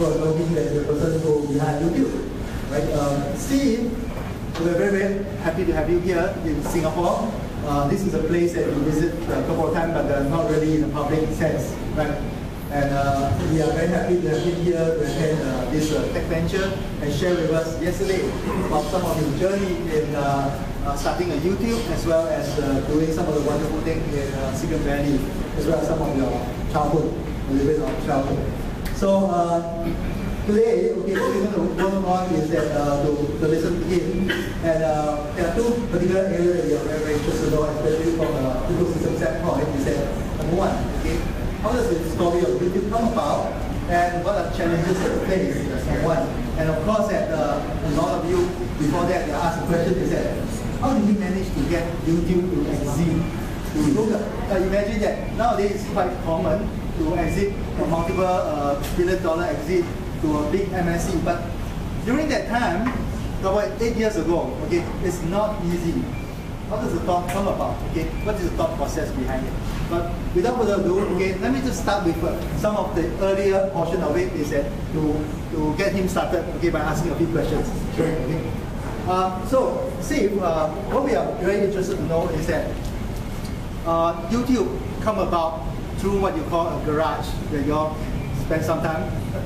for knowing the person who behind YouTube. Right? Steve, we're very, very happy to have you here in Singapore. This is a place that we visit a couple of times, but not really in a public sense. Right? And we are very happy to have you here to attend this tech venture and share with us yesterday about some of your journey in starting a YouTube, as well as doing some of the wonderful things in Silicon Valley, as well as some of your childhood, a little bit of childhood. So today, okay, what we're going to work on is that to listen to him. And there are two particular areas that we are very, very interested in, especially from an ecosystem standpoint, is that number one, okay, how does the story of YouTube come about, and what are the challenges that face? That's number one. And of course, that a lot of you before that they asked the question is that how did you manage to get YouTube to exit to Google? Imagine that nowadays it's quite common to exit a multiple billion-dollar exit to a big MSC, but during that time, about 8 years ago, okay, it's not easy. How does the talk come about? Okay, what is the thought process behind it? But without further ado, okay, let me just start with some of the earlier portion of it is that to get him started, okay, by asking a few questions. Sure. Okay. So, Steve, what we are very interested to know is that YouTube come about through what you call a garage, where you all spend some time,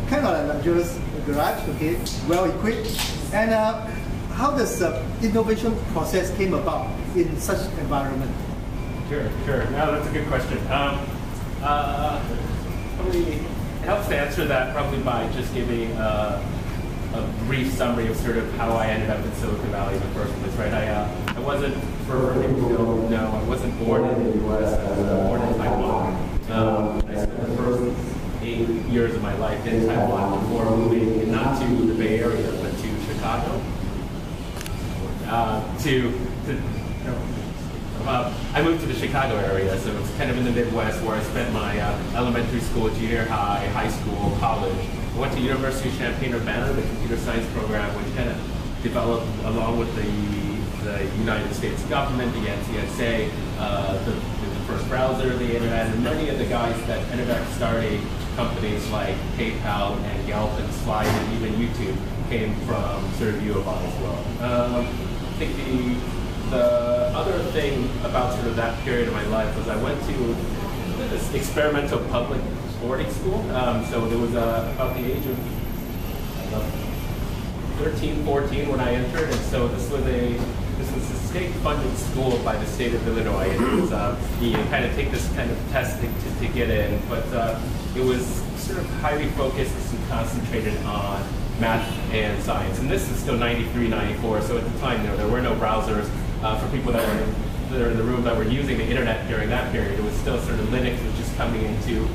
kind of a luxurious garage, okay, well equipped, and how does the innovation process came about in such environment? Sure, sure. No, that's a good question. Probably it helps to answer that probably by just giving a brief summary of sort of how I ended up in Silicon Valley in the first place. Right? I wasn't for people who don't know, I wasn't born in the U.S. I was born in Taiwan. I spent the first 8 years of my life in Taiwan before moving not to the Bay Area but to Chicago. I moved to the Chicago area, so it's kind of in the Midwest where I spent my elementary school, junior high, high school, college. I went to University of Champaign-Urbana, the computer science program, which kind of developed along with the United States government, the NSA, the first browser, the internet, and many of the guys that ended up starting companies like PayPal and Yelp and Slide and even YouTube came from sort of U of I as well. I think the other thing about sort of that period of my life was I went to this experimental public boarding school. So there was about the age of 13, 14 when I entered, and so this was a state-funded school by the state of Illinois. And it was, you kind of take this kind of test to get in, but it was sort of highly focused and concentrated on math and science. And this is still 93, 94, so at the time there were no browsers for people that were in the room that were using the internet during that period. It was still sort of Linux was just coming into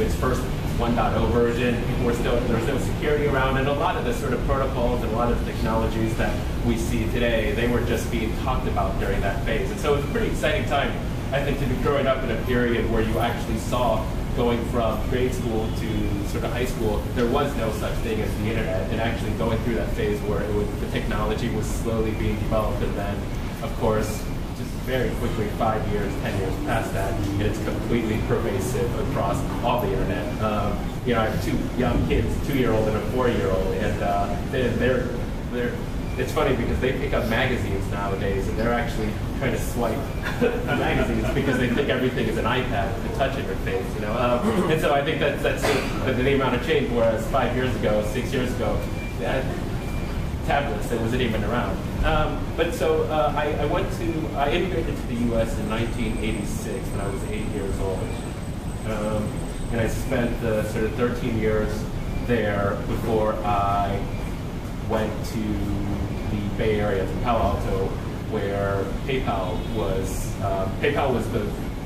its first 1.0 version. There was no security around, and a lot of the sort of protocols and a lot of technologies that we see today, they were just being talked about during that phase. And so it was a pretty exciting time, I think, to be growing up in a period where you actually saw going from grade school to sort of high school, there was no such thing as the internet, and actually going through that phase where the technology was slowly being developed, and then, of course, just very quickly, 5 years, 10 years past that, and it's completely pervasive across all the internet. You know, I have two young kids, a 2-year-old and a 4-year-old, and it's funny because they pick up magazines nowadays, and they're actually trying to swipe magazines because they think everything is an iPad with a touch interface, you know. And so I think that's the amount of change. Whereas 5 years ago, 6 years ago, tablets that wasn't even around. But so I immigrated to the U.S. in 1986 when I was 8 years old, and I spent sort of 13 years there before I went to the Bay Area, to Palo Alto, where PayPal was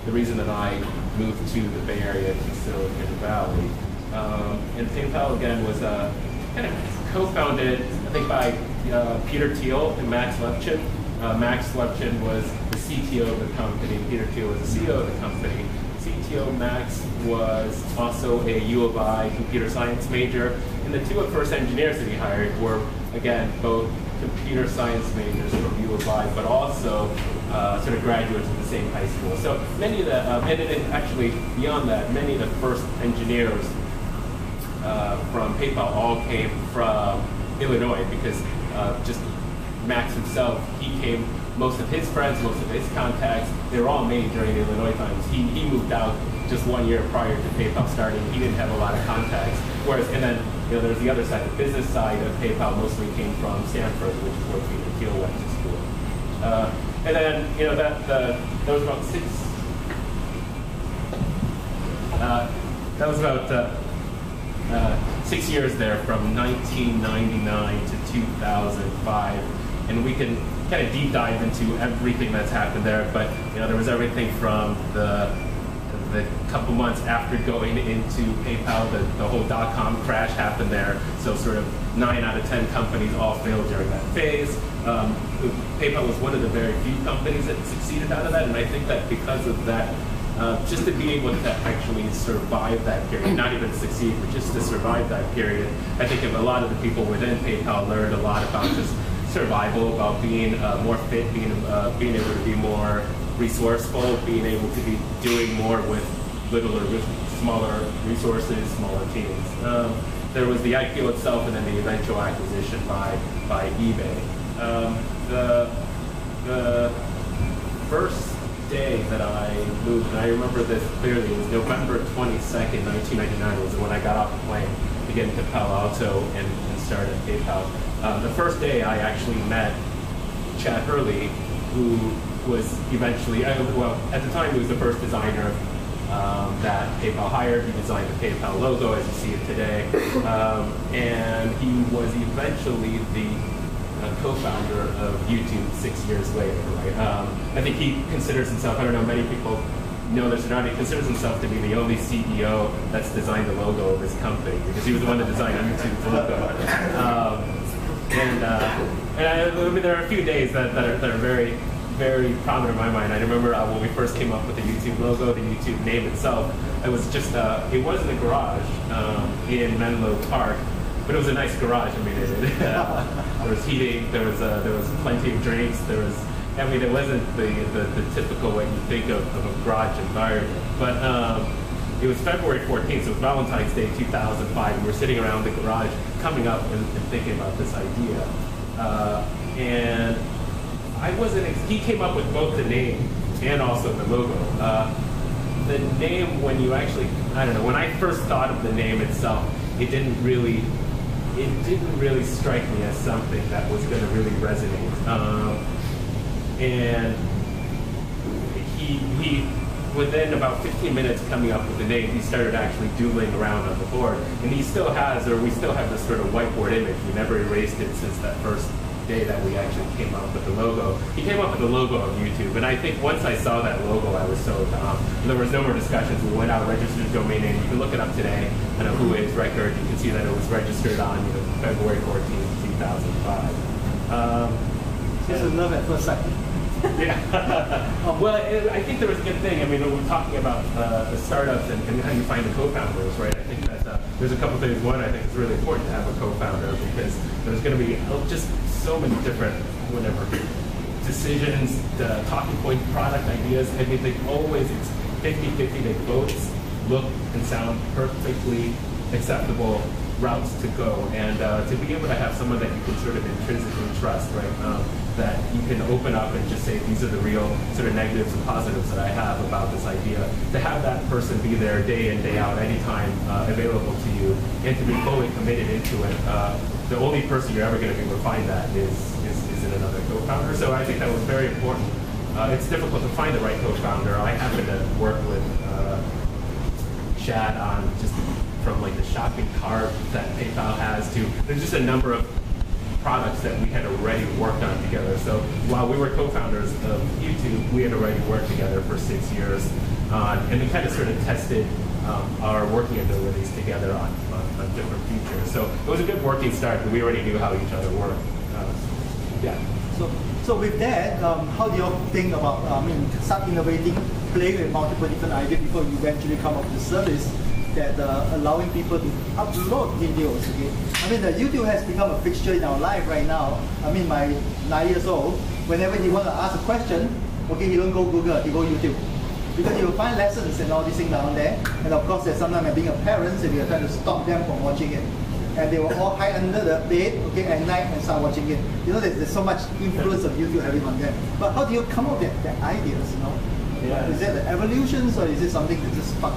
the reason that I moved to the Bay Area, to Silicon Valley. And PayPal, again, was kind of co-founded, I think, by Peter Thiel and Max Levchin. Max Levchin was the CTO of the company. Peter Thiel was the CEO of the company. CTO Max was also a U of I computer science major. And the two first engineers that he hired were, again, both computer science majors from U of I, but also sort of graduates of the same high school. So many of the, and then actually beyond that, many of the first engineers from PayPal all came from Illinois, because just Max himself, he came, most of his friends, most of his contacts, they were all made during the Illinois times. He moved out just 1 year prior to PayPal starting. He didn't have a lot of contacts. Whereas, and then you know, there's the other side, the business side of PayPal mostly came from Stanford, which is where Peter Thiel went to school. And then you know that was about six. That was about 6 years there, from 1999 to 2005, and we can kind of deep dive into everything that's happened there. But you know, there was everything from the couple months after going into PayPal, the whole dot-com crash happened there. So sort of 9 out of 10 companies all failed during that phase. PayPal was one of the very few companies that succeeded out of that, and I think that because of that, just to be able to actually survive that period, not even succeed, but just to survive that period, I think if a lot of the people within PayPal learned a lot about just survival, about being more fit, being able to be more resourceful, being able to be doing more with littler, smaller resources, smaller teams. There was the IPO itself, and then the eventual acquisition by eBay. The first day that I moved, and I remember this clearly, it was November 22nd, 1999, was when I got off the plane to get into Palo Alto and started PayPal. The first day I actually met Chad Hurley, who was eventually, well, at the time he was the first designer that PayPal hired. He designed the PayPal logo as you see it today. And he was eventually the co-founder of YouTube 6 years later, right? I think he considers himself, I don't know, many people know this or not, he considers himself to be the only CEO that's designed the logo of his company, because he was the one that designed YouTube's logo. I mean, there are a few days that are very, very prominent in my mind. I remember when we first came up with the YouTube logo, the YouTube name itself, it was just, it was in a garage in Menlo Park, but it was a nice garage. I mean, there was heating, there was plenty of drinks, I mean, it wasn't the typical way you think of a garage environment. But it was February 14th, so it was Valentine's Day 2005. We were sitting around the garage, coming up and thinking about this idea. And I wasn't, he came up with both the name and also the logo. The name, when you actually, I don't know, when I first thought of the name itself, it didn't really strike me as something that was going to really resonate. And he within about 15 minutes coming up with the name, he started actually doodling around on the board. And he still has, or we still have this sort of whiteboard image. We never erased it since that first day that we actually came up with the logo. He came up with the logo of YouTube, and I think once I saw that logo, I was so dumb. There was no more discussions. We went out, registered domain name. You can look it up today on a Whois record. You can see that it was registered on, you know, February 14, 2005. There's a love at first sight. Yeah. Well, I think there was a good thing. I mean, when we're talking about the startups and how you find the co-founders, right? I think that there's a couple things. One, I think it's really important to have a co-founder, because there's going to be just so many different, whatever, decisions, the talking points, product ideas. I mean, they always, it's 50-50, they both look and sound perfectly acceptable routes to go. And to be able to have someone that you can sort of intrinsically trust, right, that you can open up and just say, these are the real sort of negatives and positives that I have about this idea. To have that person be there day in, day out, anytime available to you, and to be fully committed into it, the only person you're ever going to be able to find that is in another co-founder. So I think that was very important. It's difficult to find the right co-founder. I happen to work with Chad on just from like the shopping cart that PayPal has to, there's just a number of products that we had already worked on together. So while we were co-founders of YouTube, we had already worked together for 6 years on, and we kind of sort of tested our working abilities together on different features. So it was a good working start, but we already knew how each other worked. Yeah. So with that, how do you think about, I mean, start innovating, playing with multiple different ideas before you eventually come up with a service that allowing people to upload videos, okay? I mean, YouTube has become a fixture in our life right now. I mean, my 9 years old, whenever he want to ask a question, okay, he don't go Google, he go YouTube. because you will find lessons and all these things down there. And of course, there's sometimes being a parent, so we are trying to stop them from watching it. And they will all hide under the bed, okay, at night and start watching it. You know, there's so much influence of YouTube having on them. But how do you come up with the ideas, you know? Yeah. Is that the evolutions, or is it something that just stuck?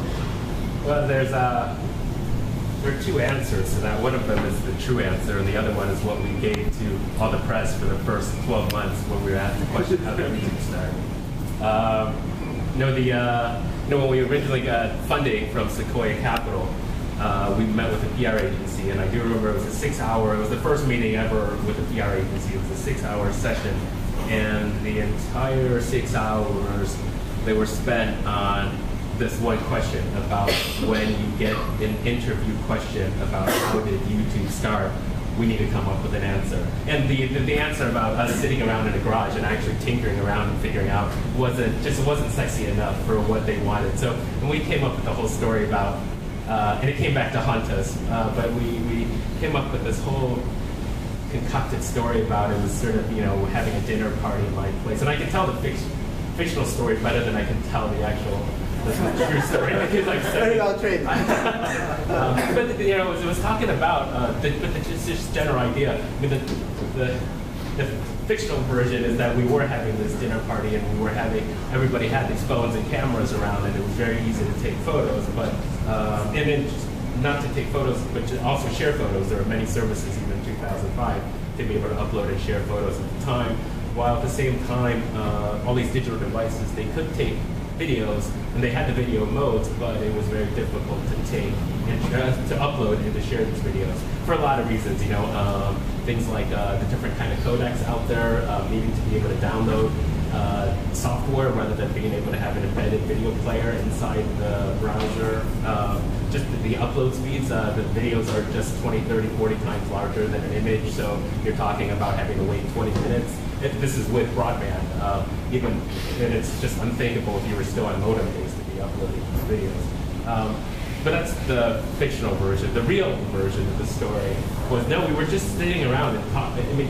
Well, there's there are two answers to that. One of them is the true answer, and the other one is what we gave to all the press for the first 12 months when we were asked the question how their meeting started. When we originally got funding from Sequoia Capital, we met with a PR agency, and I do remember it was the first meeting ever with a PR agency. It was a 6-hour session, and the entire 6 hours they were spent on this one question about when you get an interview question about how did YouTube start, we need to come up with an answer. And the answer about us sitting around in a garage and actually tinkering around and figuring out wasn't sexy enough for what they wanted. So, and we came up with the whole story about, and it came back to haunt us, but we came up with this whole concocted story about it was sort of, you know, having a dinner party in my place. And I can tell the fictional story better than I can tell the actual true story, because I'm very well trained. But you know, it was talking about this general idea. I mean, the fictional version is that we were having this dinner party, and we were having everybody had these phones and cameras around, and it was very easy to take photos. But and then just not to take photos, but to also share photos. There were many services even in 2005 to be able to upload and share photos at the time, while at the same time all these digital devices they could take videos, and they had the video modes, but it was very difficult to take and to upload and to share these videos for a lot of reasons. You know, things like the different kind of codecs out there, needing to be able to download software rather than being able to have an embedded video player inside the browser. Just the upload speeds, the videos are just 20, 30, 40 times larger than an image, so you're talking about having to wait 20 minutes. This is with broadband, and it's just unthinkable if you were still on modem days to be uploading videos. But that's the fictional version. The real version of the story was, no, we were just sitting around and talking. I mean,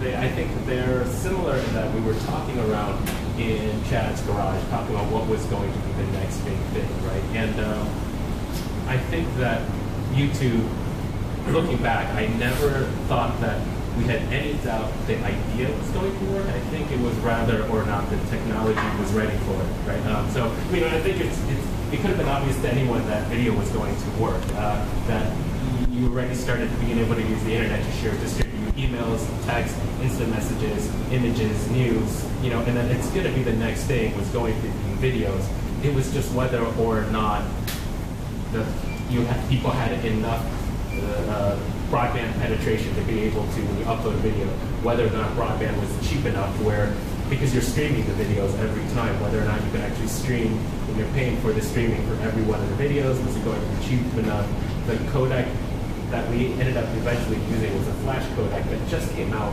I think they're similar in that we were talking around in Chad's garage, talking about what was going to be the next big thing, right? And I think that YouTube, looking back, I never thought that we had any doubt the idea was going to work. I think it was rather or not that technology was ready for it, right? So, you know, I think it could have been obvious to anyone that video was going to work, that you already started being able to use the internet to share, distribute emails, text, instant messages, images, news, you know, and then it's going to be the next thing was going to be videos. It was just whether or not people had enough broadband penetration to be able to upload a video, whether or not broadband was cheap enough where, because you're streaming the videos every time, whether or not you can actually stream, and you're paying for the streaming for every one of the videos, was it going to be cheap enough? The codec that we ended up eventually using was a Flash codec that just came out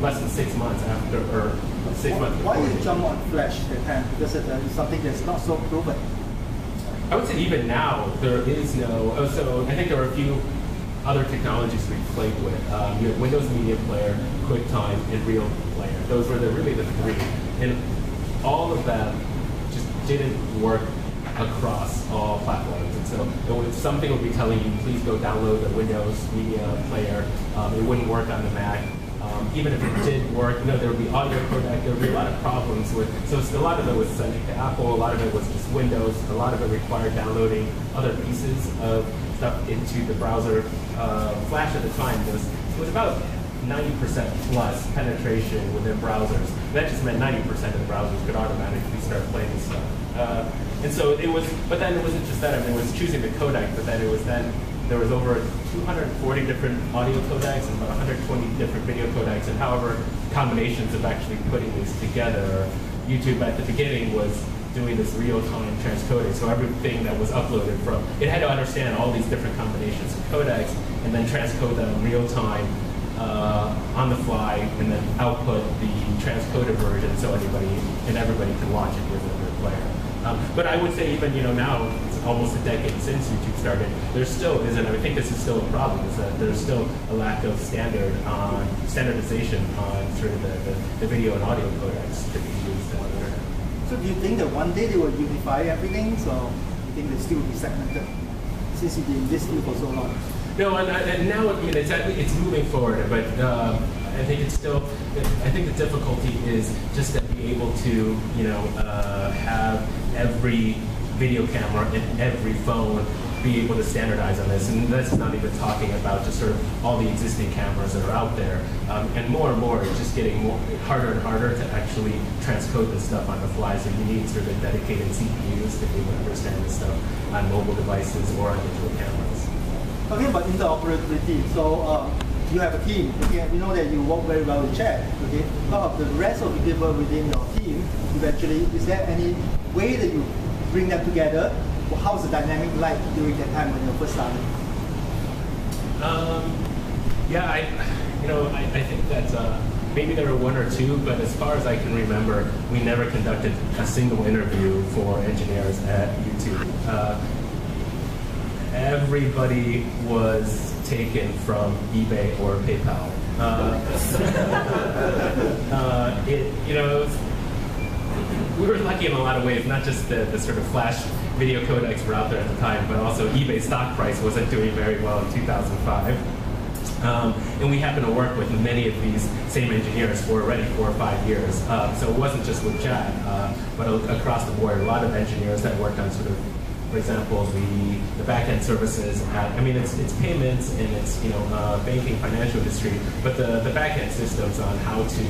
less than 6 months after, or 6 months before. Why did you jump on Flash at the time? Because it's something that's not so proven. I would say even now, there is no, so I think there are a few other technologies we played with. You had Windows Media Player, QuickTime, and Real Player. Those were really the three. And all of them just didn't work across all platforms. And so if something would be telling you, please go download the Windows Media Player, it wouldn't work on the Mac. Even if it did work, you know, there would be audio codec, there would be a lot of problems with, so a lot of it was sending to Apple, a lot of it was just Windows, a lot of it required downloading other pieces of stuff into the browser. Flash at the time was about 90% plus penetration within browsers. That just meant 90% of the browsers could automatically start playing stuff. And so it was, but then it wasn't just that, I mean, it was choosing the codec, but then it was there was over 240 different audio codecs and about 120 different video codecs, and however combinations of actually putting these together. YouTube at the beginning was doing this real-time transcoding, so everything that was uploaded from, it had to understand all these different combinations of codecs and then transcode them real-time on the fly, and then output the transcoded version so anybody and everybody can watch it with their player. But I would say even, you know, now, it's almost a decade since YouTube started, there still isn't, I think this is still a problem, is that there's still a lack of standardization on sort of the video and audio codecs to be used on the internet. So do you think that one day they will unify everything, or do you think they'll still be segmented, since you've been listening for so long? No, and now, I mean, it's moving forward, but I think it's still, I think the difficulty is just to be able to, you know, have every video camera and every phone be able to standardize on this, and that's not even talking about just sort of all the existing cameras that are out there, and more, it's just getting more harder and harder to actually transcode this stuff on the fly, so you need sort of dedicated CPUs to be able to understand this stuff on mobile devices or on digital cameras. Talking about interoperability, so you have a team, okay? We know that you work very well with Chad, okay? But of the rest of the people within your team, eventually, is there any way that you bring them together? How's the dynamic like during that time when you first started? Yeah, I think that maybe there were one or two, but as far as I can remember, we never conducted a single interview for engineers at YouTube. Everybody was taken from eBay or PayPal. We were lucky in a lot of ways, not just the sort of Flash video codecs were out there at the time, but also eBay stock price wasn't doing very well in 2005. And we happened to work with many of these same engineers for already 4 or 5 years. So it wasn't just with Chad, but across the board, a lot of engineers that worked on sort of, for example, the back-end services. I mean, it's payments and it's banking, financial industry, but the back-end systems on how to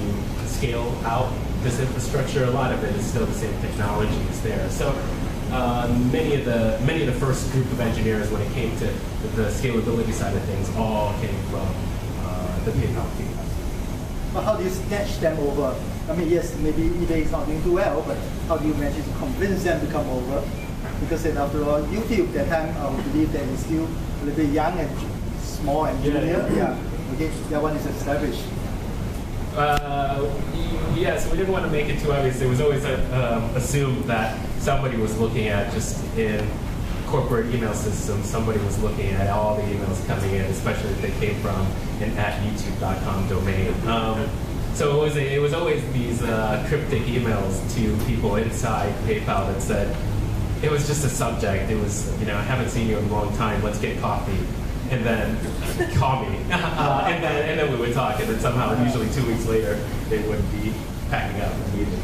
scale out this infrastructure, a lot of it is still the same technology is there. So many of the first group of engineers, when it came to the scalability side of things, all came from the PayPal team. But how do you snatch them over? I mean, yes, maybe eBay is not doing too well, but how do you manage to convince them to come over? Because then after all, YouTube at that time, I would believe that it's still a little bit young and small and junior. Yeah. Okay, that one is established. Yes, we didn't want to make it too obvious. It was always assumed that somebody was looking at, just in corporate email systems, somebody was looking at all the emails coming in, especially if they came from an @youtube.com domain. So it was always these cryptic emails to people inside PayPal that said, it was just a subject. It was, I haven't seen you in a long time. Let's get coffee. And then call me. And then we would talk. And then somehow, usually 2 weeks later, they would be packing up and leaving.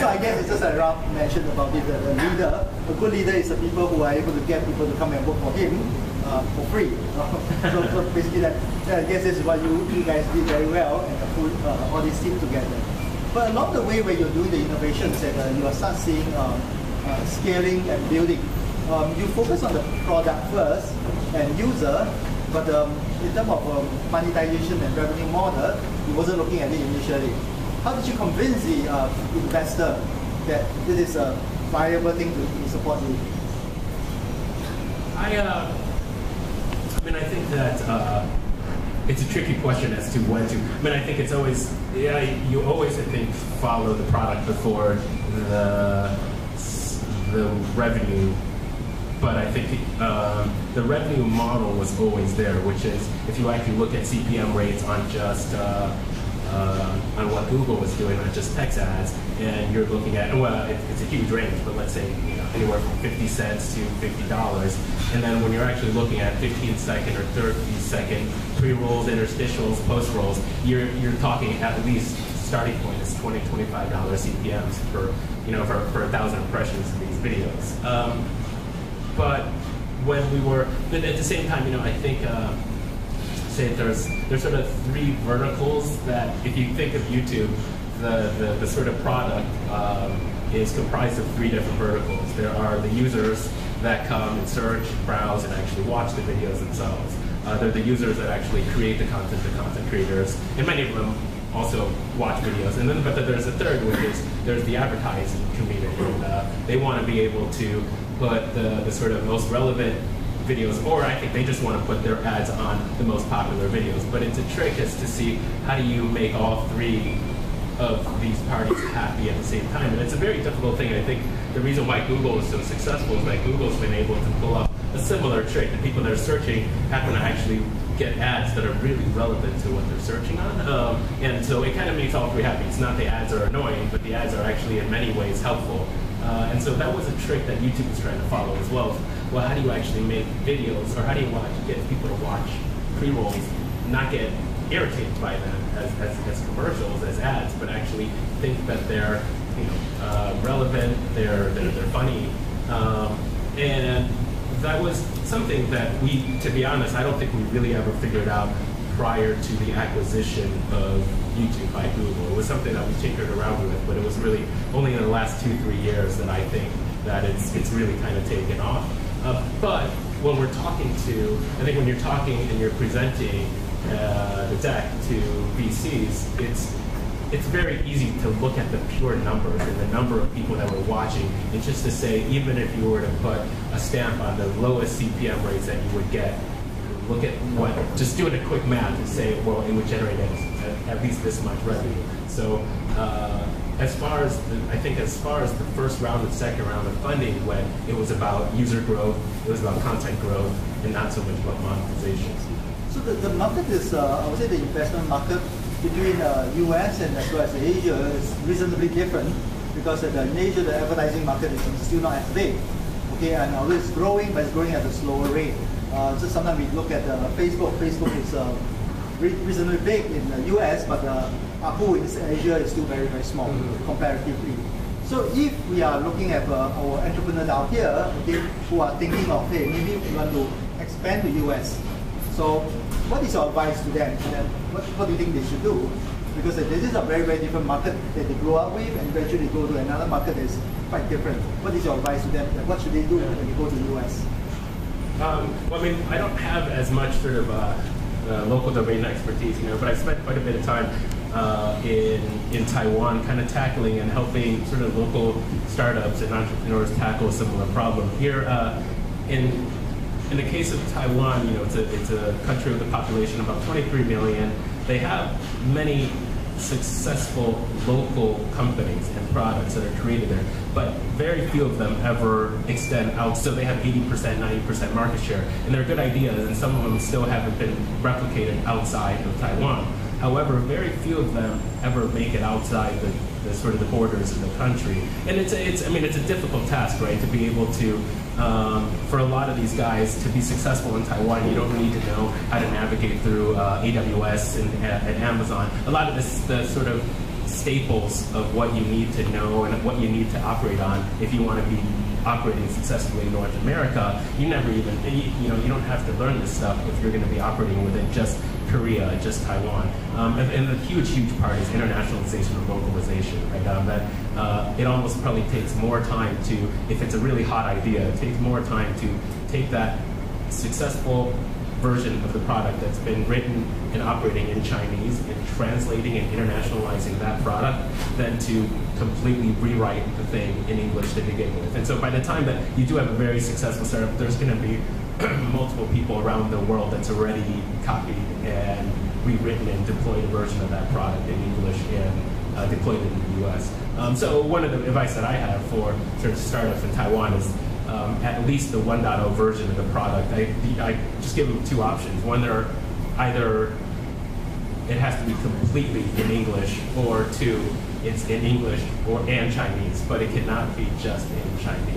So I guess it's just like Rob mentioned about it, that a good leader is the people who are able to get people to come and work for him for free. So basically, I guess this is what you guys did very well and put all this team together. But along the way, when you're doing the innovations and you are start seeing scaling and building, you focus on the product first and user, but in terms of monetization and revenue model, you wasn't looking at it initially. How did you convince the investor that this is a viable thing to support you? I think that it's a tricky question as to when to. I mean, I think it's always, you always, I think, follow the product before the revenue. But I think the revenue model was always there, which is if you actually look at CPM rates on just on what Google was doing, on just text ads, and you're looking at, well, it's a huge range, but let's say anywhere from 50 cents to $50. And then when you're actually looking at 15-second or 30-second pre-rolls, interstitials, post-rolls, you're talking at least starting point is $20, $25 CPMs for 1,000 impressions of these videos. But when we were, but at the same time, I think, say there's sort of three verticals that, if you think of YouTube, the sort of product is comprised of three different verticals. There are the users that come and search, browse, and actually watch the videos themselves. They're the users that actually create the content creators, and many of them also watch videos. And then, but there's a third, which is there's the advertising community. They want to be able to put the sort of most relevant videos, or I think they just want to put their ads on the most popular videos. But it's a trick is to see how do you make all three of these parties happy at the same time. And it's a very difficult thing. I think the reason why Google is so successful is that Google's been able to pull up a similar trick. The people that are searching happen to actually get ads that are really relevant to what they're searching on. And so it kind of makes all three happy. It's not the ads are annoying, but the ads are actually in many ways helpful. And so that was a trick that YouTube was trying to follow as well. Well, how do you actually make videos, or how do you get people to watch pre-rolls, not get irritated by them as commercials, as ads, but actually think that they're relevant, they're funny. And that was something that we, to be honest, I don't think we really ever figured out prior to the acquisition of YouTube by Google. It was something that we tinkered around with, but it was really only in the last 2-3 years that I think that it's really kind of taken off. But when we're talking to, I think when you're talking and you're presenting the deck to VCs, it's very easy to look at the pure numbers and the number of people that were watching, and just to say, even if you were to put a stamp on the lowest CPM rates that you would get, look at what, just doing a quick math and say, well, it would generate at least this much revenue. So as far as, I think as far as the first round and second round of funding went, it was about user growth, it was about content growth, and not so much about monetization. So the market is, I would say the investment market, between the US and as well as Asia is reasonably different, because in Asia the advertising market is still not as big. Okay, and it's growing, but it's growing at a slower rate. So sometimes we look at Facebook. Facebook is reasonably big in the US, but Apple in Asia is still very, very small comparatively. So if we are looking at our entrepreneurs out here, okay, who are thinking of, hey, maybe we want to expand the US. So what is your advice to them? What do you think they should do? Because this is a very, very different market that they grow up with, and eventually go to another market that's quite different. What is your advice to them? What should they do when they go to the US? Well, I mean, I don't have as much sort of local domain expertise, but I spent quite a bit of time in Taiwan, kind of tackling and helping sort of local startups and entrepreneurs tackle a similar problem. Here in the case of Taiwan, it's a country with a population of about 23 million. They have many successful local companies and products that are created there, but very few of them ever extend out. So they have 80%, 90% market share, and they're good ideas, and some of them still haven't been replicated outside of Taiwan. However, very few of them ever make it outside the sort of the borders of the country. And it's a difficult task, right, to be able to, for a lot of these guys, to be successful in Taiwan, you don't need to know how to navigate through AWS and Amazon. A lot of the sort of staples of what you need to know and what you need to operate on if you want to be operating successfully in North America, you never even, you don't have to learn this stuff if you're going to be operating within just Korea, just Taiwan. And the huge part is internationalization and localization, right? That it almost probably takes more time to, if it's a really hot idea, it takes more time to take that successful version of the product that's been written and operating in Chinese and translating and internationalizing that product than to completely rewrite the thing in English to begin with. And so by the time that you do have a very successful startup, there's going to be multiple people around the world that's already copied and rewritten and deployed a version of that product in English and deployed it in the US. So one of the advice that I have for sort of startups in Taiwan is at least the 1.0 version of the product. I just give them two options. One, they're either it has to be completely in English, or two, it's in English and Chinese, but it cannot be just in Chinese.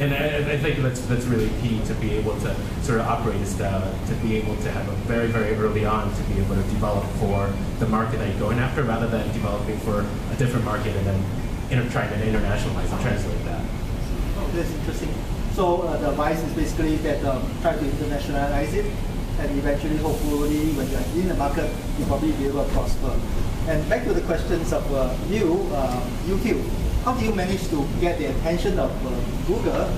And I think that's really key to be able to sort of operate, is to be able to have a very, very early on to be able to develop for the market that you're going after, rather than developing for a different market and then trying to internationalize and translate that. Oh, that's interesting. So the advice is basically that try to internationalize it, and eventually, hopefully, when you're in the market, you'll probably be able to prosper. And back to the questions of you, YouTube. How do you manage to get the attention of Google?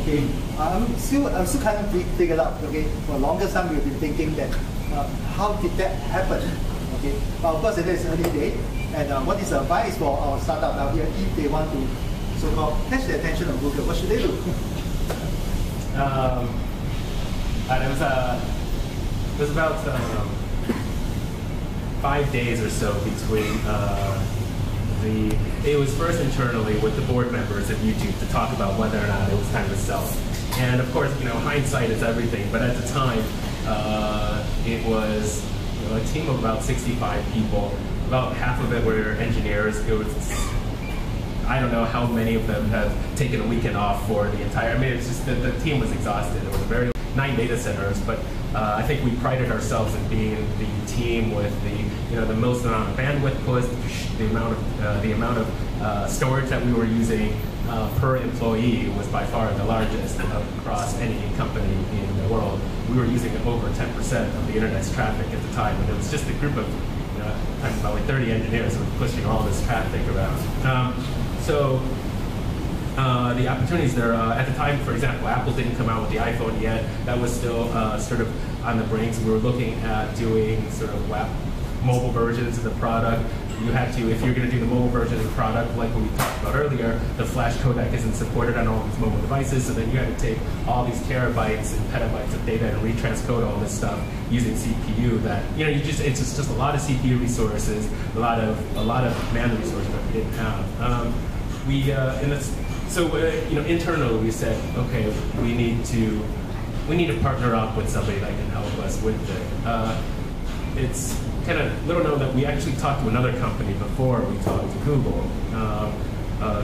Okay, I'm still kind of figured it out. Okay, for the longest time we've been thinking that how did that happen? Okay, but of course it is early day. And what is the advice for our startup out here if they want to so-called catch the attention of Google? What should they do? There's about 5 days or so between. It was first internally with the board members of YouTube to talk about whether or not it was time to sell. And of course, you know, hindsight is everything, but at the time, it was, you know, a team of about 65 people. About half of it were engineers. It was, I don't know how many of them have taken a weekend off for the entire, I mean, it's just that the team was exhausted. It was very, 9 data centers, but I think we prided ourselves in being the team with the, you know, the most amount of bandwidth pushed, the amount of storage that we were using per employee was by far the largest across any company in the world. We were using over 10% of the internet's traffic at the time, and it was just a group of, you know, about like 30 engineers who were pushing all this traffic around. The opportunities there, at the time, for example, Apple didn't come out with the iPhone yet. That was still sort of on the brinks. We were looking at doing sort of mobile versions of the product. You had to, if you're going to do the mobile version of the product, like we talked about earlier, the Flash codec isn't supported on all these mobile devices, so then you had to take all these terabytes and petabytes of data and retranscode all this stuff using CPU. That, you know, you just, it's just a lot of CPU resources, a lot of man resources that we didn't have. So you know, internally we said, okay, we need to partner up with somebody that can help us with it. It's kind of little known that we actually talked to another company before we talked to Google.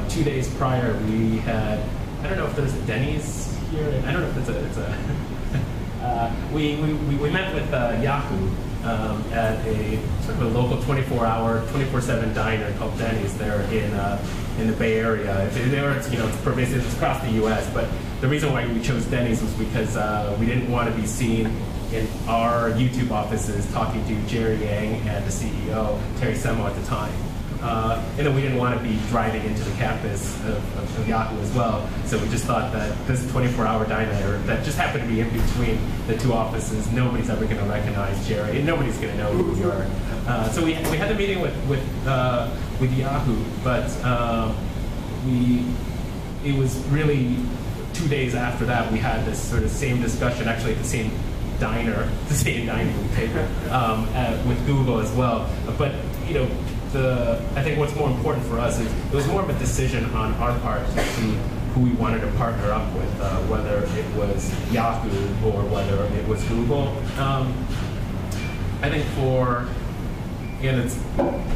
2 days prior, we had, I don't know if there's a Denny's here. I don't know if it's a we met with Yahoo at a sort of a local 24/7 diner called Denny's there in the Bay Area. They were, you know, pervasive across the U.S., but the reason why we chose Denny's was because we didn't want to be seen in our YouTube offices talking to Jerry Yang and the CEO, Terry Semmo at the time. And then we didn't want to be driving into the campus of Yahoo as well, so we just thought that this 24-hour diner that just happened to be in between the two offices, nobody's ever going to recognize Jerry, and nobody's going to know who you are. So we had a meeting with Yahoo, but it was really 2 days after that we had this sort of same discussion, actually at the same diner, the same dining table, with Google as well. But, you know, I think what's more important for us is it was more of a decision on our part to see who we wanted to partner up with, whether it was Yahoo or whether it was Google. I think and it's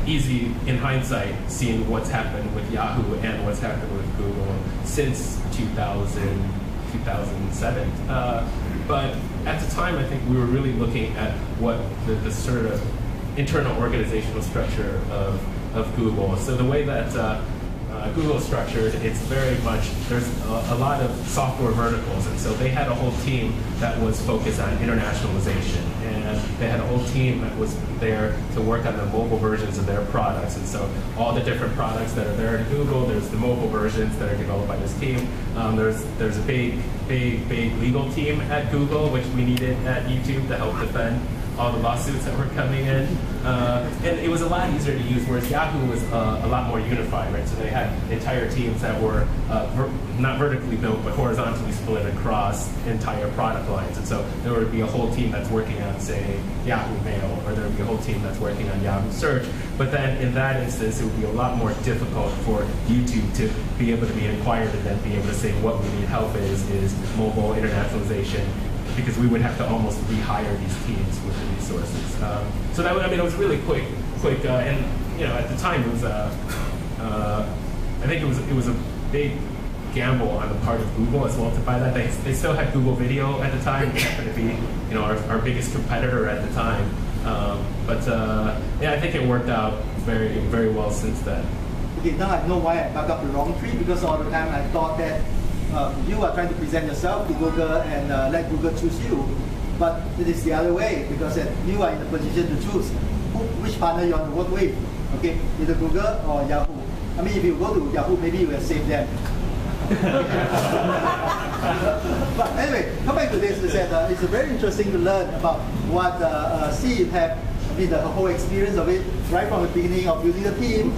easy in hindsight seeing what's happened with Yahoo and what's happened with Google since 2007. But at the time, I think we were really looking at what the sort of internal organizational structure of Google. So the way that Google is structured, it's very much, there's a lot of software verticals, and so they had a whole team that was focused on internationalization, and they had a whole team that was there to work on the mobile versions of their products, and so all the different products that are there at Google, there's the mobile versions that are developed by this team. There's a big legal team at Google, which we needed at YouTube to help defend all the lawsuits that were coming in. And it was a lot easier to use, whereas Yahoo was a lot more unified, right? So they had entire teams that were not vertically built, but horizontally split across entire product lines. And so there would be a whole team that's working on, say, Yahoo Mail, or there would be a whole team that's working on Yahoo Search. But then in that instance, it would be a lot more difficult for YouTube to be able to be acquired and then be able to say what we need help is mobile internationalization, because we would have to almost rehire these teams with the resources. So that, I mean, it was really quick, and, you know, at the time it was, I think it was a big gamble on the part of Google as well to buy that. They still had Google Video at the time, which happened to be, you know, our biggest competitor at the time. Yeah, I think it worked out very, very well since then. Okay, now I know why I dug up the wrong tree, because all the time I thought that you are trying to present yourself to Google and let Google choose you, but it is the other way, because you are in the position to choose which partner you want to work with, okay? Either Google or Yahoo. I mean, if you go to Yahoo, maybe you will save them. But anyway, come back to this. Is that, it's very interesting to learn about what Steve had, I mean, the whole experience of it, right from the beginning of building the team,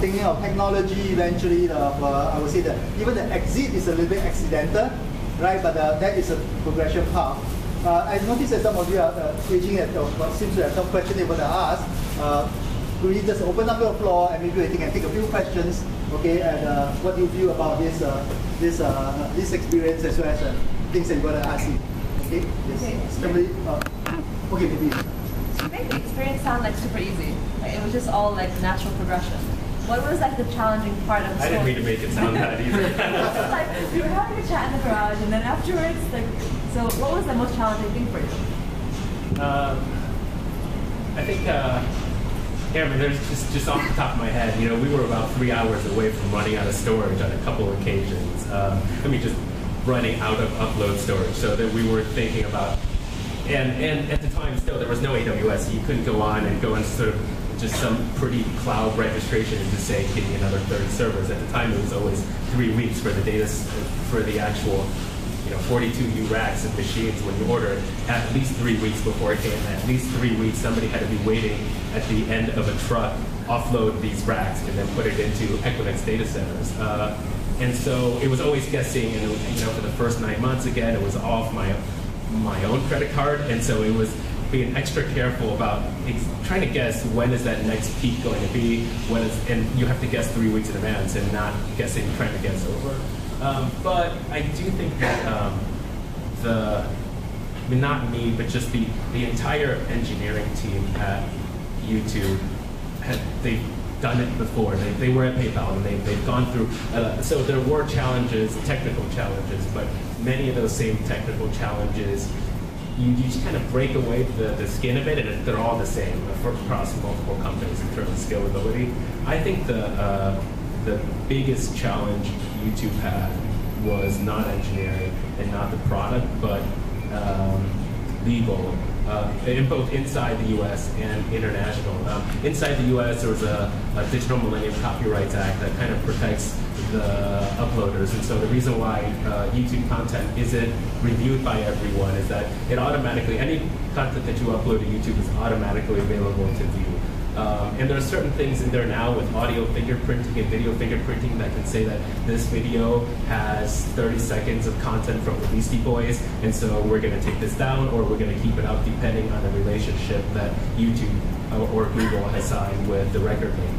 thinking of technology, eventually, I would say that even the exit is a little bit accidental, right? But that is a progression path. I noticed that some of you are aging at what seems to have some question they want to ask. We just open up your floor and maybe we can take a few questions, okay? And what do you view about this experience as well as things I'm going to ask you. Okay? Yes. Okay. Somebody, okay, maybe. To make the experience sound like super easy, like, it was just all like natural progression. What was like the challenging part of the story? I didn't mean to make it sound that easy. Like, we were having a chat in the garage, and then afterwards, like, so what was the most challenging thing for you? I think, yeah, I mean, there's just off the top of my head, you know, we were about 3 hours away from running out of storage on a couple of occasions. I mean, just running out of upload storage, so that we weren't thinking about. And at the time, still, there was no AWS. You couldn't go on and go into sort of just some pretty cloud registration and just say, give me another 30 servers. At the time, it was always 3 weeks for the data, for the actual, you know, 42 U racks of machines when you ordered, at least 3 weeks before it came. At least 3 weeks, somebody had to be waiting at the end of a truck, offload these racks, and then put it into Equinix data centers. And so it was always guessing, and it was, you know, for the first 9 months, again, it was off my own credit card, and so it was being extra careful about trying to guess when is that next peak going to be, when is, and you have to guess 3 weeks in advance and not guessing, trying to guess over. But I do think that I mean, not me, but just the entire engineering team at YouTube, they've done it before. They were at PayPal, and they've gone through, so there were challenges, technical challenges, but many of those same technical challenges, you just kind of break away the skin of it, and they're all the same across multiple companies in terms of scalability. I think the biggest challenge YouTube had was not engineering and not the product, but legal, in both inside the US and international. Inside the US, there was a Digital Millennium Copyrights Act that kind of protects the uploaders, and so the reason why YouTube content isn't reviewed by everyone is that it automatically, any content that you upload to YouTube is automatically available to view. And there are certain things in there now with audio fingerprinting and video fingerprinting that can say that this video has 30 seconds of content from the Beastie Boys, and so we're going to take this down, or we're going to keep it up, depending on the relationship that YouTube or Google has signed with the record labels.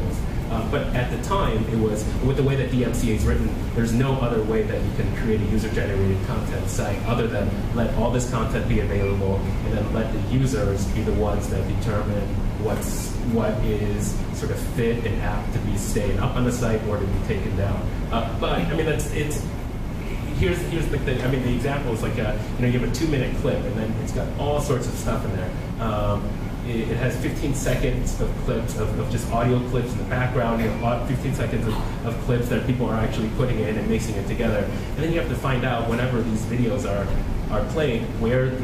But at the time, it was, with the way that DMCA is written, there's no other way that you can create a user-generated content site other than let all this content be available, and then let the users be the ones that determine what is sort of fit and apt to be staying up on the site or to be taken down. But I mean, here's the thing. I mean, the example is like you know, you have a 2-minute clip, and then it's got all sorts of stuff in there. It has 15 seconds of clips, of just audio clips in the background, you know, 15 seconds of clips that people are actually putting in and mixing it together. And then you have to find out, whenever these videos are played, where it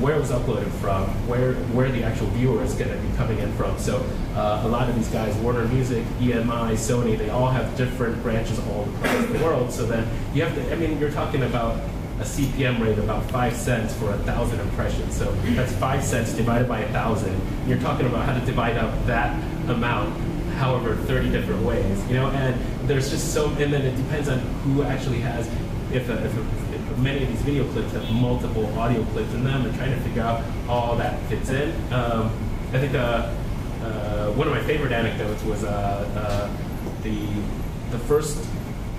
was uploaded from, where the actual viewer is going to be coming in from. So a lot of these guys, Warner Music, EMI, Sony, they all have different branches all across the world. So then you have to, I mean, you're talking about a CPM rate of about 5 cents for 1,000 impressions. So that's 5 cents divided by 1,000. You're talking about how to divide up that amount, however, 30 different ways, you know? And there's just so, and then it depends on who actually has, if many of these video clips have multiple audio clips in them, and trying to figure out all that fits in. I think one of my favorite anecdotes was the first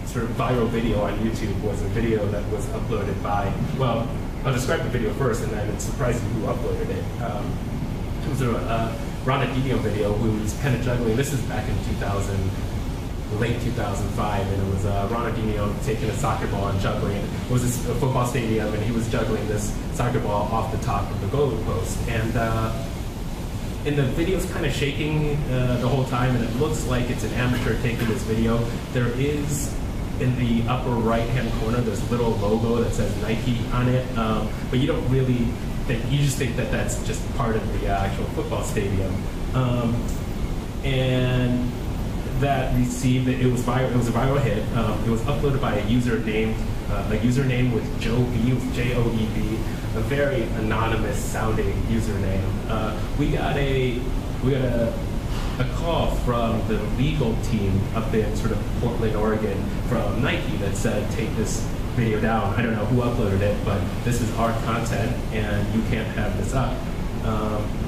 sort of viral video on YouTube was a video that was uploaded by, well, I'll describe the video first, and then it's surprising who uploaded it. It was a Ronaldinho video who was kind of juggling. This is back in late 2005, and it was Ronaldinho taking a soccer ball and juggling. It was a football stadium, and he was juggling this soccer ball off the top of the goalpost. And the video's kind of shaking the whole time, and it looks like it's an amateur taking this video. There is, in the upper right-hand corner, there's a little logo that says Nike on it, but you don't really think, you just think that that's just part of the actual football stadium. And that received, it was a viral hit. It was uploaded by a user named, with Joeb, J-O-E-B, a very anonymous sounding username. We got a call from the legal team up in sort of Portland, Oregon, from Nike that said, take this video down. I don't know who uploaded it, but this is our content, and you can't have this up.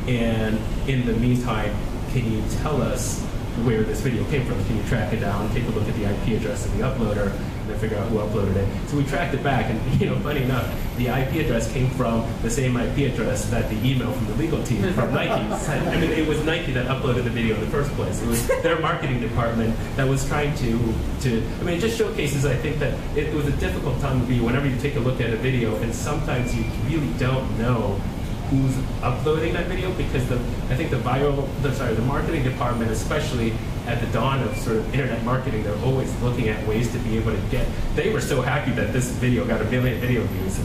And in the meantime, can you tell us where this video came from? Can you track it down, take a look at the IP address of the uploader? to figure out who uploaded it. So we tracked it back, and funny enough, the IP address came from the same IP address that the email from the legal team from Nike sent. I mean, it was Nike that uploaded the video in the first place. It was their marketing department that was trying to. I mean, it just showcases, I think, that it was a difficult time to be whenever you take a look at a video, and sometimes you really don't know who's uploading that video, because the marketing department, especially at the dawn of sort of internet marketing, they're always looking at ways to be able to get. They were so happy that this video got 1 million video views,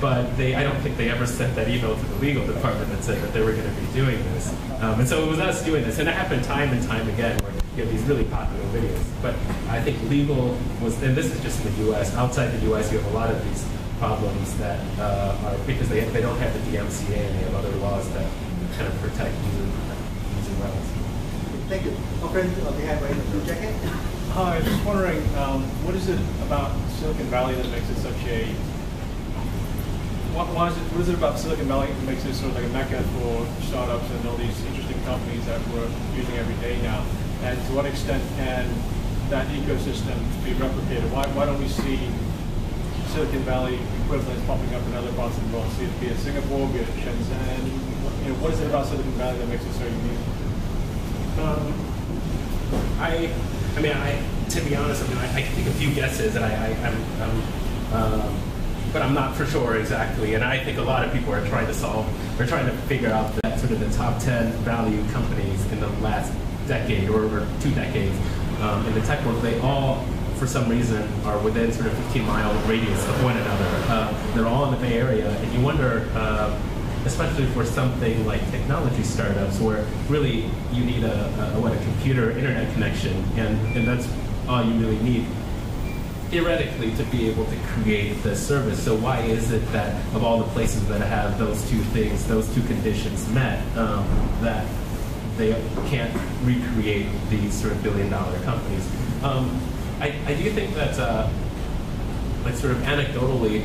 but I don't think they ever sent that email to the legal department that said that they were going to be doing this. And so it was us doing this, and it happened time and time again. You have these really popular videos, but I think legal was, and this is just in the U.S. Outside the U.S., you have a lot of these problems that are because they don't have the DMCA, and they have other laws that kind of protect user rights. Thank you. Okay, we have right in the blue jacket. Hi, I was just wondering, what is it about Silicon Valley that makes it such a? What is it about Silicon Valley that makes it sort of like a mecca for startups and all these interesting companies that we're using every day now? And to what extent can that ecosystem be replicated? Why don't we see Silicon Valley equivalents popping up in other parts of the world, see it be in Singapore, be it in Shenzhen? What is it about Silicon Valley that makes it so unique? To be honest, I can take a few guesses, and but I'm not for sure exactly. And I think a lot of people are trying to figure out that sort of the top 10 value companies in the last decade or 2 decades in the tech world. They all, for some reason, are within sort of 15-mile radius of one another. They're all in the Bay Area, and you wonder, especially for something like technology startups, where really you need a computer internet connection, and that's all you really need theoretically to be able to create this service. So why is it that of all the places that have those two things, those two conditions met, that they can't recreate these sort of billion-dollar companies? I do think that, sort of anecdotally,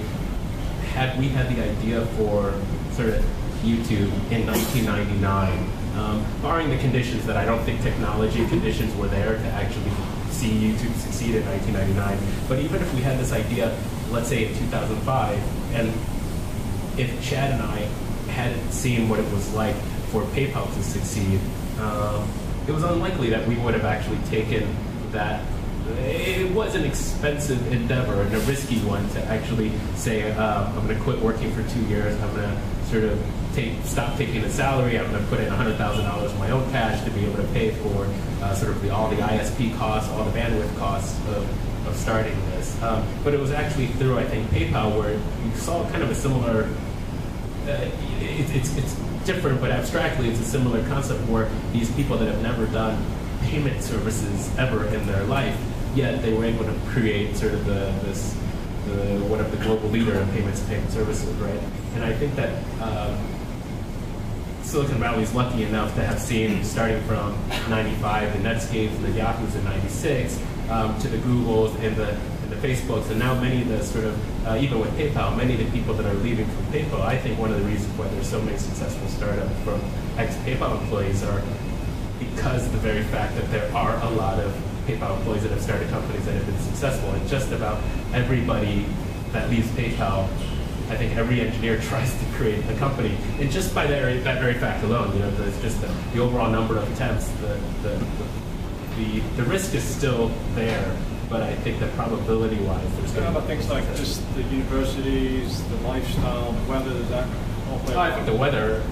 had we had the idea for sort of YouTube in 1999, barring the conditions that I don't think technology conditions were there to actually see YouTube succeed in 1999, but even if we had this idea, let's say in 2005, and if Chad and I hadn't seen what it was like for PayPal to succeed, it was unlikely that we would have actually taken that. It was an expensive endeavor and a risky one to actually say, I'm going to quit working for 2 years. I'm going to sort of stop taking the salary. I'm going to put in $100,000 of my own cash to be able to pay for sort of all the ISP costs, all the bandwidth costs of starting this. But it was actually through, I think, PayPal, where you saw kind of a similar. It's different, but abstractly, it's a similar concept where these people that have never done payment services ever in their life, yet they were able to create sort of one of the global leader in payments and payment services, right? And I think that Silicon Valley is lucky enough to have seen, starting from 95, the Netscapes and the Yahoos in 96, to the Googles and the Facebooks, and now many of the sort of, even with PayPal, many of the people that are leaving from PayPal, I think one of the reasons why there's so many successful startups from ex-PayPal employees are because of the very fact that there are a lot of PayPal employees that have started companies that have been successful, and just about everybody that leaves PayPal, I think every engineer tries to create a company, and just by that very fact alone, there's just the overall number of attempts, the risk is still there, but I think that probability-wise, there's. How about things like just the universities, the lifestyle, the weather? Does that all play? I think the weather.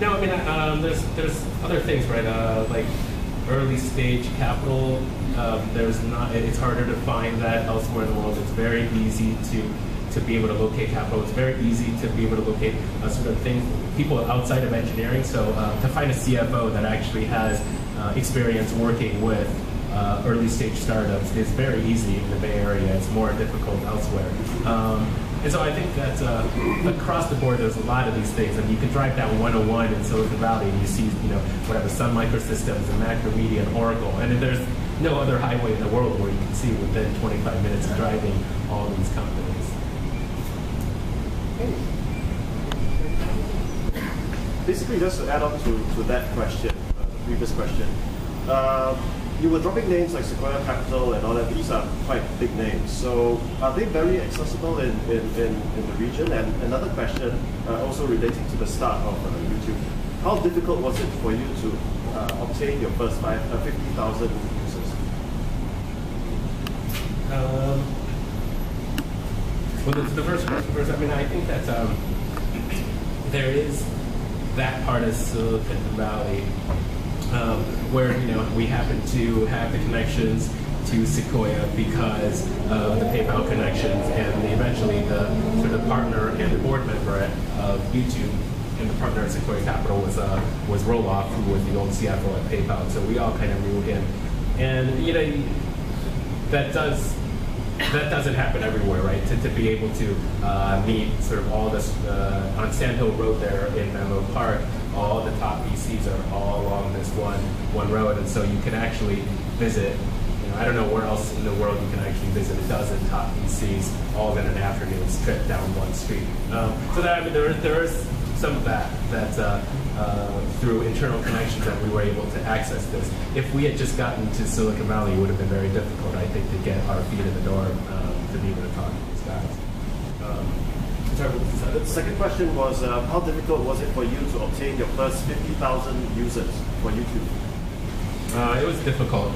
No, I mean, there's other things, right? Like early stage capital. There's not. It's harder to find that elsewhere in the world. It's very easy to be able to locate capital. It's very easy to be able to locate sort of things, people outside of engineering. So to find a CFO that actually has experience working with early stage startups is very easy in the Bay Area. It's more difficult elsewhere. And so I think that across the board, there's a lot of these things. And you can drive down 101 in Silicon Valley, and you see, whatever Sun Microsystems and Macromedia and Oracle. And then there's no other highway in the world where you can see within 25 minutes of driving all these companies. Basically, just to add on to that question, the previous question, you were dropping names like Sequoia Capital and all that. These are quite big names. So are they very accessible in the region? And another question, also relating to the start of YouTube, how difficult was it for you to obtain your first 50,000 users? Well, the first, I mean, I think that there is that part of Silicon Valley where, you know, we happen to have the connections to Sequoia because of the PayPal connections and eventually the partner and the board member of YouTube and the partner at Sequoia Capital was Roloff, who was the old CFO at PayPal. So we all kind of knew him, and you know that doesn't happen everywhere, right? To be able to meet sort of all this on Sand Hill Road there in Menlo Park. All the top VCs are all along this one road, and so you can actually visit, you know, I don't know where else in the world you can actually visit a dozen top VCs all in an afternoon's trip down one street. So that, I mean, there is some of that through internal connections that we were able to access this. If we had just gotten to Silicon Valley, it would have been very difficult, I think, to get our feet in the door to be able to talk to these guys. The second question was, how difficult was it for you to obtain your first 50,000 users for YouTube? It was difficult,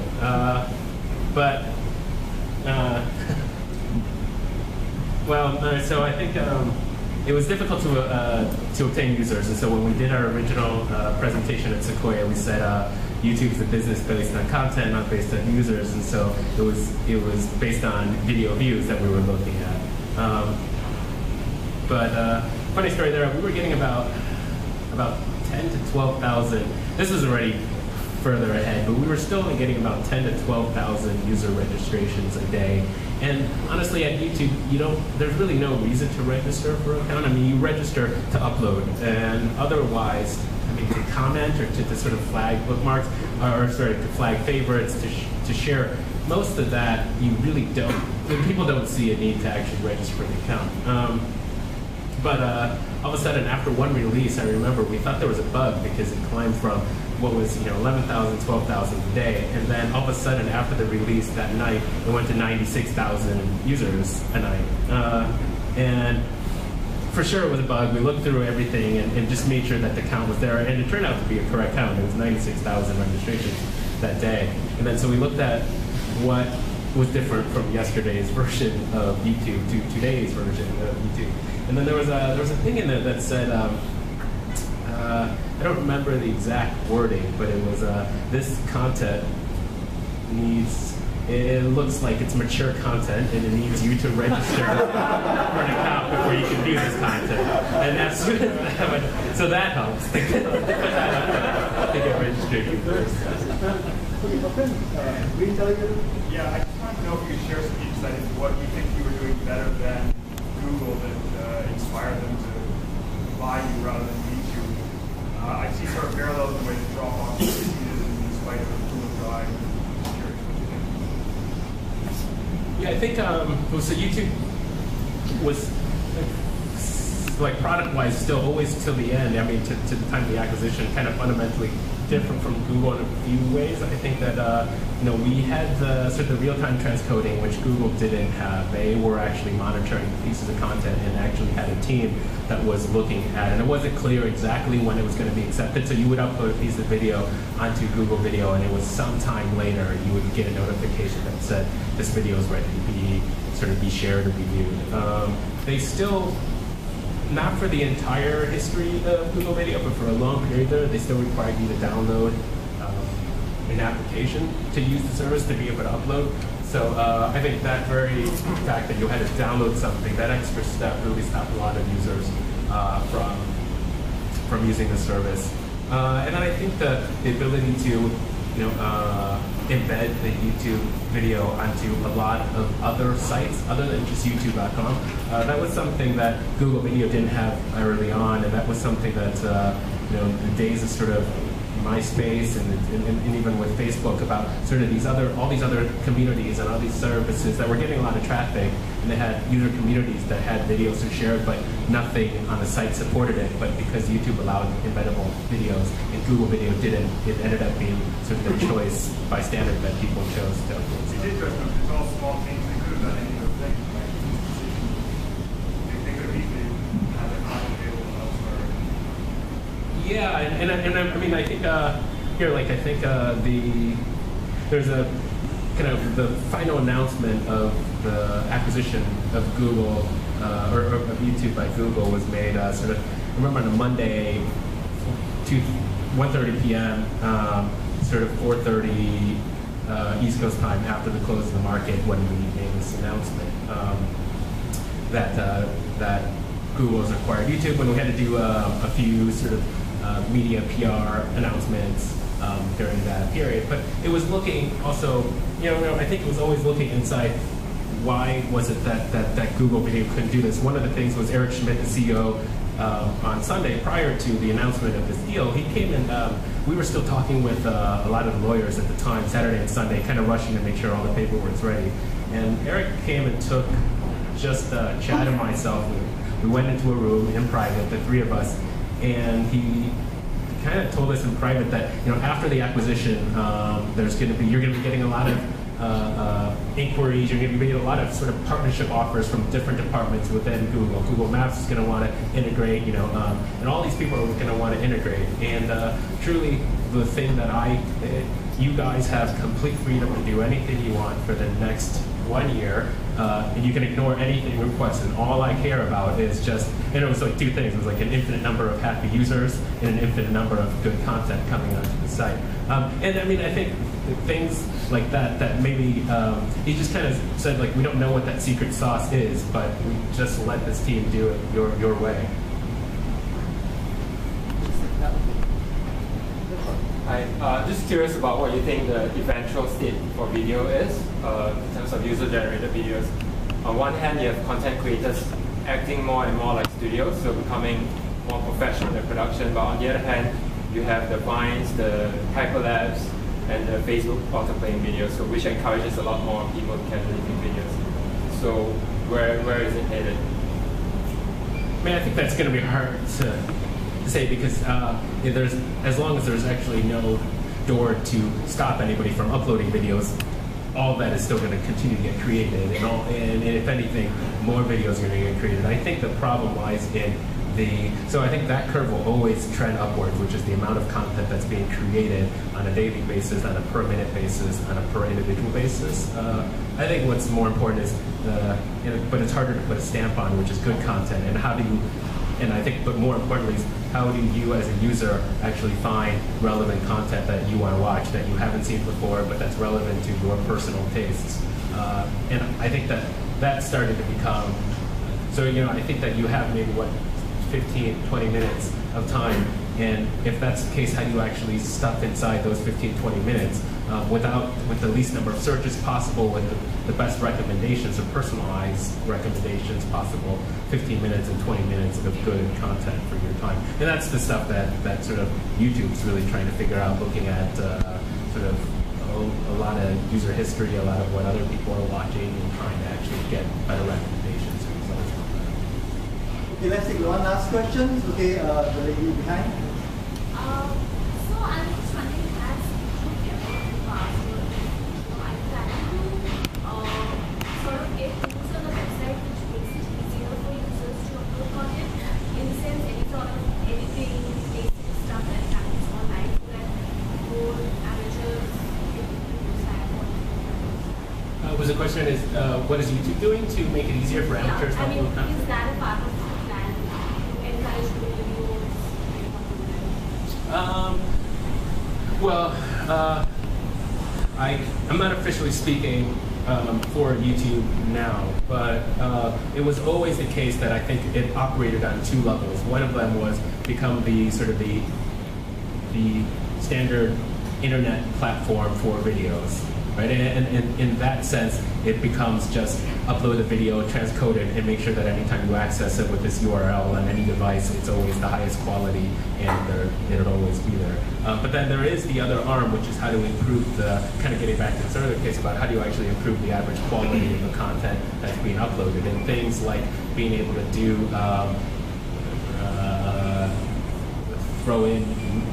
so I think it was difficult to obtain users, and so when we did our original presentation at Sequoia, we said YouTube is a business based on content, not based on users, and so it was based on video views that we were looking at. But funny story there, we were getting about 10 to 12,000. This was already further ahead, but we were still only getting about 10 to 12,000 user registrations a day. And honestly, at YouTube, there's really no reason to register for an account. I mean, you register to upload, and otherwise, I mean, to comment or to sort of flag bookmarks, to flag favorites, to share. Most of that, you really don't. People don't see a need to actually register for an account. But all of a sudden, after one release, I remember we thought there was a bug because it climbed from what was 11,000, 12,000 a day, and then all of a sudden, after the release that night, it went to 96,000 users a night. And for sure, it was a bug. We looked through everything and just made sure that the count was there, and it turned out to be a correct count. It was 96,000 registrations that day, and then so we looked at what was different from yesterday's version of YouTube to today's version of YouTube. And then there was a thing in there that said, I don't remember the exact wording, but it was, this content needs, it looks like it's mature content, and it needs you to register for an account before you can view this content. And that's, so that helps. I think I registered you first. Okay, yeah, I just wanted to know if you could share some insight into what you think you were doing better than Google that inspired them to buy you rather than meet you. I see sort of parallels in the way that Dropbox succeeded in spite of Google Drive. I'm curious what you think. Yeah, I think so YouTube was like product-wise still always till the end, I mean to the time of the acquisition, kind of fundamentally different from Google in a few ways. I think that we had the sort of the real-time transcoding, which Google didn't have. They were actually monitoring pieces of content and actually had a team that was looking at it. And it wasn't clear exactly when it was going to be accepted. So you would upload a piece of video onto Google Video, and it was sometime later you would get a notification that said this video is ready to be sort of be shared or be viewed. They still. Not for the entire history of Google Video, but for a long period there, they still required you to download an application to use the service to be able to upload. So I think that very fact that you had to download something, that extra step really stopped a lot of users from using the service. And then I think the ability to embed the YouTube video onto a lot of other sites other than just YouTube.com. That was something that Google Video didn't have early on, and that was something that the days of sort of MySpace and even with Facebook about sort of all these other communities and all these services that were getting a lot of traffic and they had user communities that had videos to share, but nothing on the site supported it. But because YouTube allowed embeddable videos and Google Video didn't, it ended up being sort of the choice by standard that people chose to upload. It's all small things. They could have done any of them. They could have easily had it on available elsewhere. Yeah, and I mean, I think here, like, I think there's a kind of the final announcement of the acquisition of Google or of YouTube by Google was made sort of, I remember, on a Monday, 1:30 p.m. Sort of 4:30 East Coast time, after the close of the market, when we made this announcement that Google has acquired YouTube. When we had to do a few sort of media PR announcements during that period, but it was looking also, I think it was always looking inside. Why was it that Google Video couldn't do this? One of the things was Eric Schmidt, the CEO, on Sunday prior to the announcement of this deal, he came and we were still talking with a lot of lawyers at the time, Saturday and Sunday, kind of rushing to make sure all the paperwork was ready. And Eric came and took just Chad and myself. We went into a room in private, the three of us, and he kind of told us in private that after the acquisition, you're going to be getting a lot of inquiries, you're going to be getting a lot of sort of partnership offers from different departments within Google. Google Maps is going to want to integrate, and all these people are going to want to integrate. And truly, the thing that you guys have complete freedom to do anything you want for the next 1 year, and you can ignore anything requested. And all I care about is just, and it was like two things. It was like an infinite number of happy users and an infinite number of good content coming onto the site. And I mean, I think things like that maybe, he just kind of said, like, we don't know what that secret sauce is, but we just let this team do it your way. Hi, just curious about what you think the eventual state for video is, in terms of user-generated videos. On one hand, you have content creators acting more and more like studios, so becoming more professional in production, but on the other hand, you have the Vines, the hyperlapse, and the Facebook autoplaying videos, so which encourages a lot more people to capture videos. So where is it headed? I mean, I think that's going to be hard to say, because as long as there's actually no door to stop anybody from uploading videos, all that is still going to continue to get created, and if anything, more videos are going to get created. I think the problem lies in so I think that curve will always trend upward, which is the amount of content that's being created on a daily basis, on a per minute basis, on a per individual basis. I think what's more important is but it's harder to put a stamp on, which is good content. And how do you, and I think, but more importantly, is how do you as a user actually find relevant content that you want to watch, that you haven't seen before, but that's relevant to your personal tastes. And I think that started to become, so I think that you have maybe what, 15, 20 minutes of time, and if that's the case, how do you actually stuff inside those 15, 20 minutes with the least number of searches possible, with the best recommendations and personalized recommendations possible, 15 minutes and 20 minutes of good content for your time. And that's the stuff that sort of YouTube's really trying to figure out, looking at sort of a lot of user history, a lot of what other people are watching, and trying to actually get better recommendations. Okay, let's take one last question. Okay, the lady behind. So I'm just wondering, as you give about I plan to sort of get things on the website which makes it easier for users to upload content, in the sense any sort of editing, basic stuff that happens online, so that more amateurs can use that. Was the question is, what is YouTube doing to make it easier for amateurs to upload content? Is that a part of I'm not officially speaking for YouTube now, but it was always the case that I think it operated on two levels. One of them was become the sort of the standard internet platform for videos. right? And in that sense, it becomes just upload a video, transcode it, and make sure that anytime you access it with this URL on any device, it's always the highest quality and it'll always be there. But then there is the other arm, which is how do we improve the, kind of getting back to this earlier case about how do you actually improve the average quality of the content that's being uploaded, and things like being able to do throw in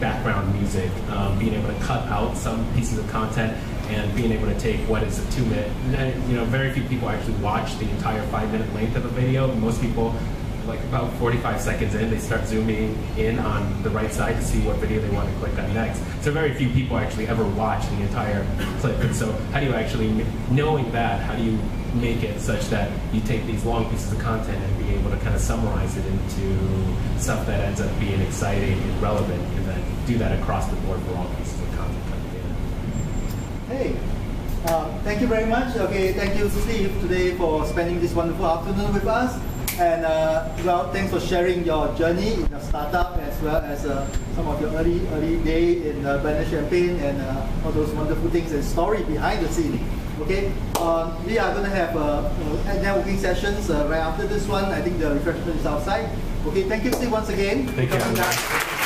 background music, being able to cut out some pieces of content, and being able to take what is a 2-minute, you know, very few people actually watch the entire 5-minute length of a video. Most people, like about 45 seconds in, they start zooming in on the right side to see what video they want to click on next. So very few people actually ever watch the entire clip. And so how do you actually, knowing that, how do you make it such that you take these long pieces of content and be able to kind of summarize it into stuff that ends up being exciting and relevant, and then do that across the board for all pieces of content coming in? Hey, thank you very much. Okay, thank you, Steve, today for spending this wonderful afternoon with us. And well, thanks for sharing your journey in a startup, as well as some of your early day in Urbana-Champaign and all those wonderful things and story behind the scene. Okay, we are going to have networking sessions right after this one. I think the refreshment is outside. Okay, thank you, Steve, once again. Thank you.